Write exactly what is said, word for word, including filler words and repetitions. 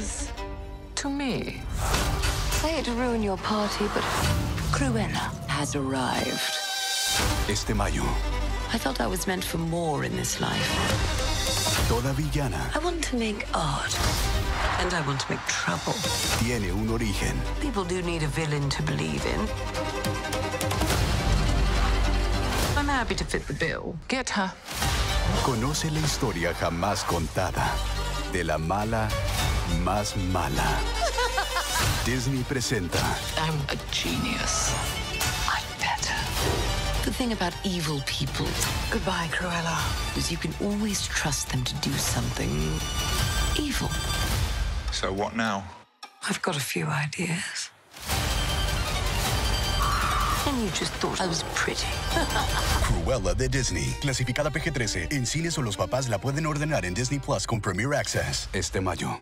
was to me. Sorry to ruin your party, but Cruella has arrived. Este mayo. I felt I was meant for more in this life. Toda villana. I want to make art. And I want to make trouble. Tiene un origen. People do need a villain to believe in. I'm happy to fit the bill. Get her. Conoce la historia jamás contada. De la mala, más mala. Disney presenta. I'm a genius. I'm better. The thing about evil people, goodbye Cruella, is you can always trust them to do something evil. So what now? I've got a few ideas. And you just thought I was pretty. Cruella de Disney. Clasificada P G thirteen. En cines o los papás la pueden ordenar en Disney Plus con Premier Access. Este mayo.